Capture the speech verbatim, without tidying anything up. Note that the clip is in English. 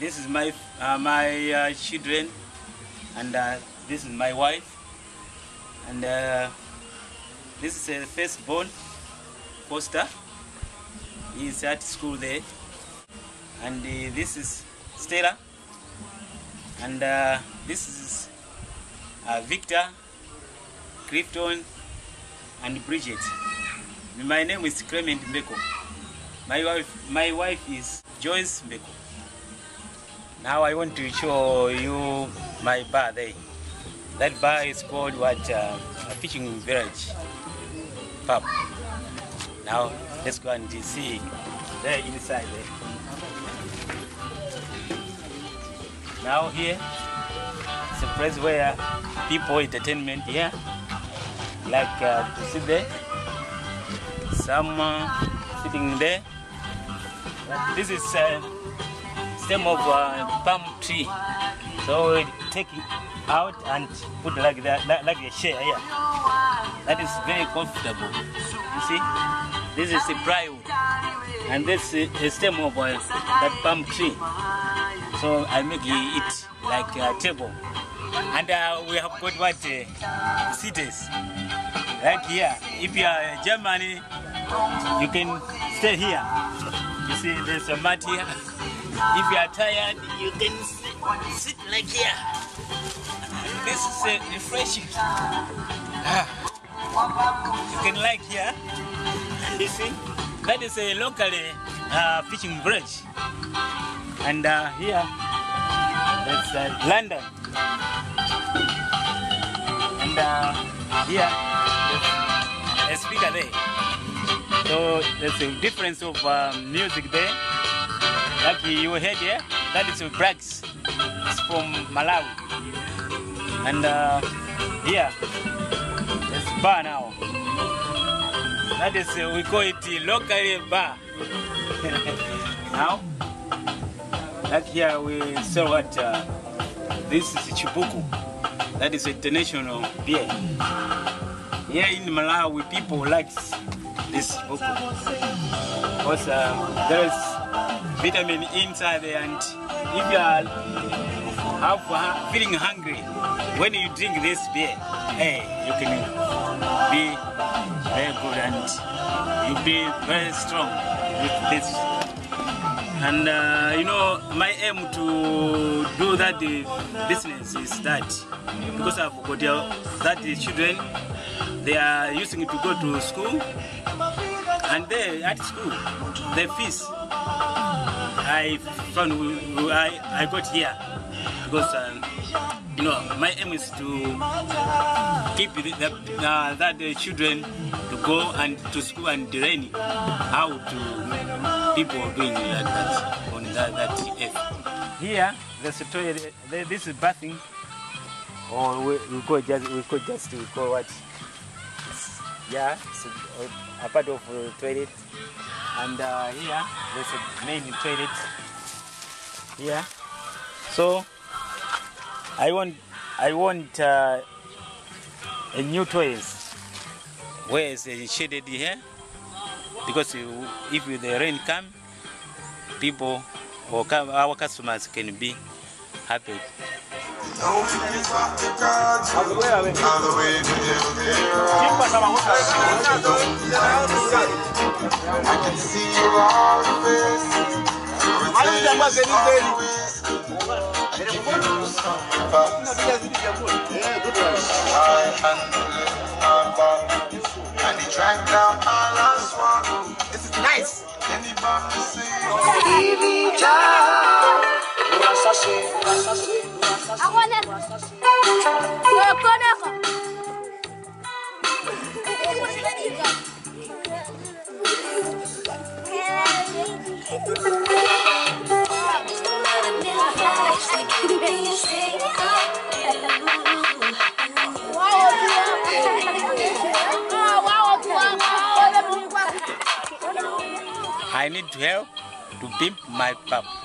This is my uh, my uh, children, and uh, this is my wife, and uh, this is a firstborn, Foster. He is at school there, and uh, this is Stella, and uh, this is uh, Victor, Krypton, and Bridget. My name is Clement Mbeko. My wife, my wife is Joyce Mbeko. Now I want to show you my bar there. That bar is called what? Uh, Fishing Village Pub. Now let's go and see there inside there. Now here it's a place where people entertainment here, like uh, to sit there. Some uh, sitting there. This is. Uh, Of uh, palm tree, so we take it out and put like that, like a chair here. That is very comfortable. You see, this is a plywood, and this is a stem of uh, that palm tree. So I make it like a table, and uh, we have got what uh, seats. Like here, if you are in Germany, you can stay here. You see, there's a mat here. If you are tired, you can sit, sit like here. This is uh, refreshing. Ah. You can like here. You see, that is a local uh, fishing village. And uh, here, that's uh, London. And uh, here, a speaker there. So there's a difference of uh, music there. Like you heard here, yeah? That is Brags. It's from Malawi. And uh, here, it's bar now. That is, uh, we call it the local bar. Now, like here we saw what, uh, this is Chibuku. That is international beer. Here in Malawi, people like this Chibuku. Because uh, there is vitamin inside there, and if you are have, uh, feeling hungry, when you drink this beer, hey, you can be very good and you'll be very strong with this. And uh, you know, my aim to do that uh, business is that because I've got uh, that the children, they are using it to go to school, and they at school they feast. I found I, I got here because um, you know, my aim is to keep the, the, uh, that the children to go and to school and learn how to people doing like that on that, that earth. Here there's a toilet. This is bathing, or we, we call just we call just we call what? It's, yeah, it's a, a part of the toilet. And uh, here, there's a main toilet here. So I want, I want uh, a new toilet where is a shaded here, because if the rain come, people or our customers can be happy. I can see your face. And he drank down my last one. This is nice. Anybody see? I want it. I need to help to pimp my pub.